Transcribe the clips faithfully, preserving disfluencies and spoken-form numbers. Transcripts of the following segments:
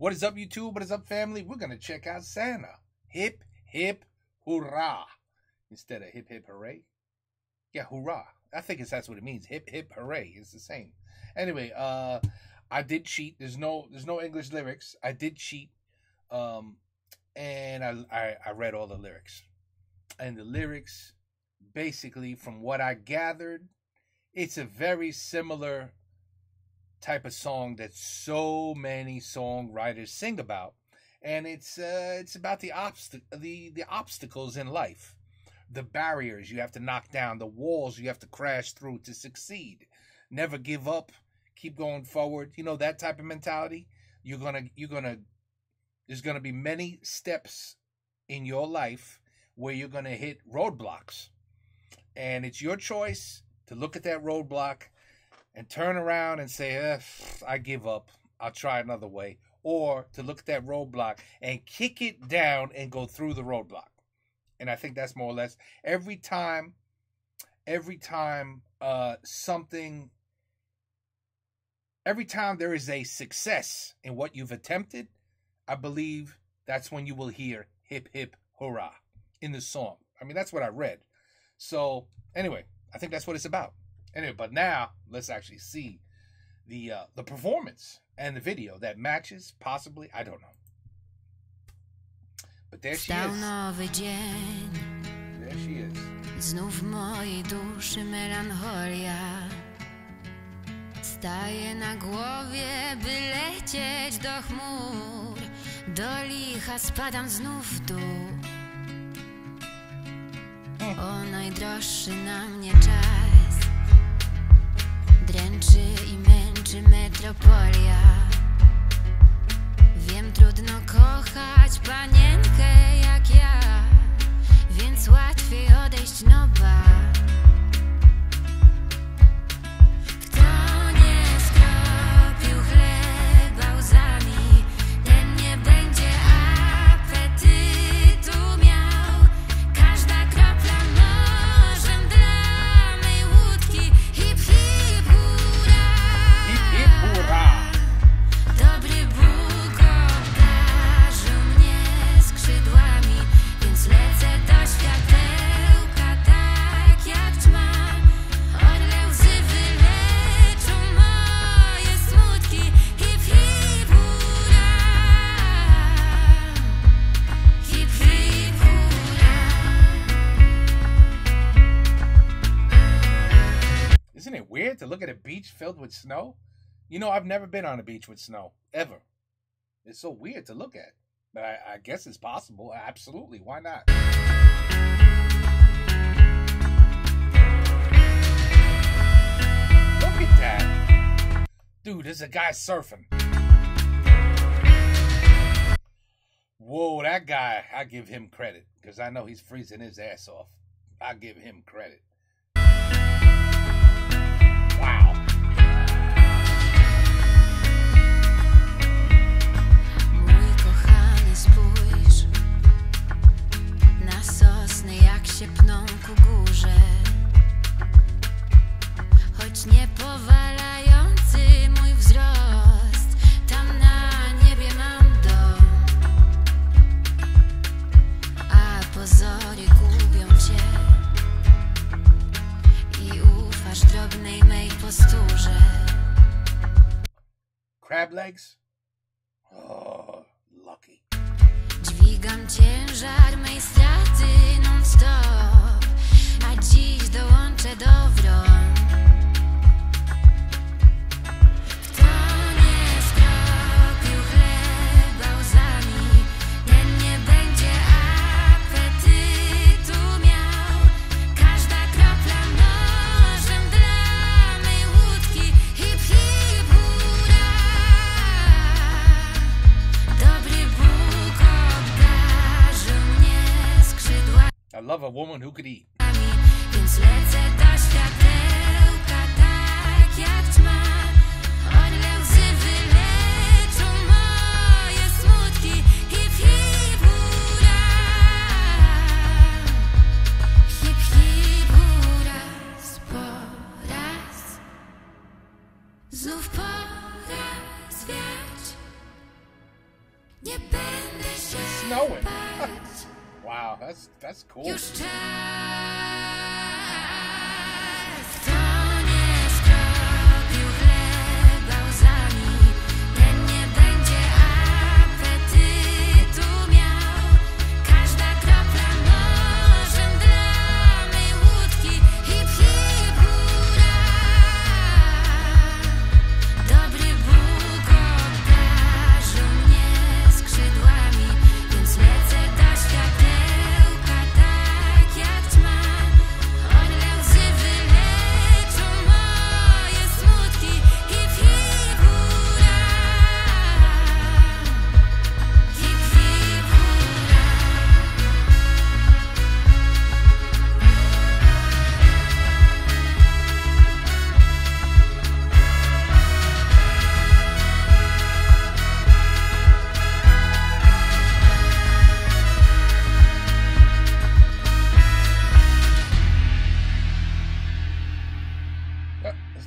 What is up, YouTube? What is up, family? We're going to check out Sanah. Hip, hip, hurrah. Instead of hip, hip, hooray. Yeah, hurrah. I think it's that's what it means. Hip, hip, hooray. It's the same. Anyway, uh, I did cheat. There's no there's no English lyrics. I did cheat. Um, and I, I, I read all the lyrics. And the lyrics, basically, from what I gathered, it's a very similar type of song that so many songwriters sing about, and it's uh, it's about the obst the the obstacles in life, the barriers you have to knock down, the walls you have to crash through to succeed. Never give up, keep going forward. You know, that type of mentality. You're gonna you're gonna there's gonna be many steps in your life where you're gonna hit roadblocks, and it's your choice to look at that roadblock and turn around and say, eh, I give up, I'll try another way. Or to look at that roadblock and kick it down and go through the roadblock. And I think that's more or less every time, every time uh, something, every time there is a success in what you've attempted, I believe that's when you will hear hip, hip, hurrah in the song. I mean, that's what I read. So anyway, I think that's what it's about. Anyway, but now let's actually see the uh, the performance and the video that matches, possibly. I don't know. But there she is. There she is. Znów w mojej duszy melancholia staje na głowie, by lecieć do chmur. Do licha spadam znów w dół. O najdroższy na mnie czas. Dręczy I męczy metropolia. Wiem, trudno kochać panienkę jak ja, więc łatwiej odejść nowa. Kto nie skropił chleba łzami, ten nie będzie apetytu miał. Każda kropla nożem dla mej łódki. Hip, hip. Isn't it weird to look at a beach filled with snow? You know, I've never been on a beach with snow, ever. It's so weird to look at. But I, I guess it's possible. Absolutely. Why not? Look at that. Dude, there's a guy surfing. Whoa, that guy, I give him credit. Because I know he's freezing his ass off. I give him credit. Crab legs? Oh, lucky. Dźwigam ciężar mej straty non-stop, a dziś dołączę do wron. I love a woman who could eat. It's snowing. Wow, that's that's cool.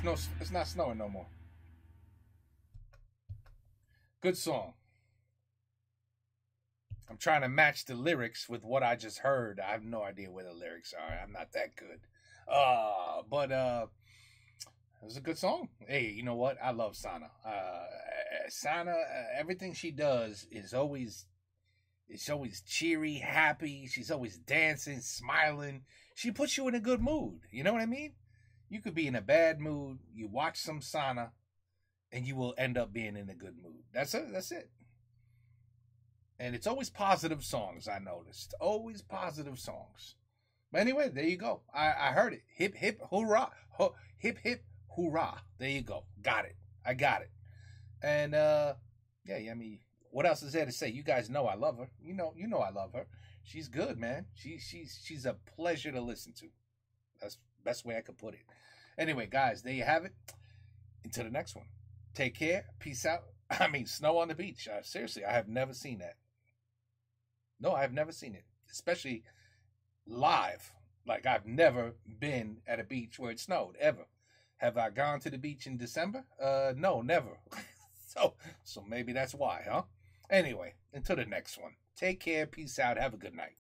No, it's not snowing no more. Good song. I'm trying to match the lyrics with what I just heard. I have no idea where the lyrics are. I'm not that good. Uh, but uh, it was a good song. Hey, you know what? I love Sanah. Uh, Sanah, uh, everything she does is always, it's always cheery, happy. She's always dancing, smiling. She puts you in a good mood. You know what I mean? You could be in a bad mood, you watch some Sanah, and you will end up being in a good mood. That's it. That's it. And it's always positive songs, I noticed. Always positive songs. But anyway, there you go. I, I heard it. Hip, hip, hoorah. Ho, hip, hip, hoorah. There you go. Got it. I got it. And, uh, yeah, I mean, what else is there to say? You guys know I love her. You know, you know I love her. She's good, man. She, she's, she's a pleasure to listen to. That's the best way I could put it. Anyway, guys, there you have it. Until the next one. Take care. Peace out. I mean, snow on the beach. I, seriously, I have never seen that. No, I have never seen it, especially live. Like, I've never been at a beach where it snowed, ever. Have I gone to the beach in December? Uh, no, never. so, so maybe that's why, huh? Anyway, until the next one. Take care. Peace out. Have a good night.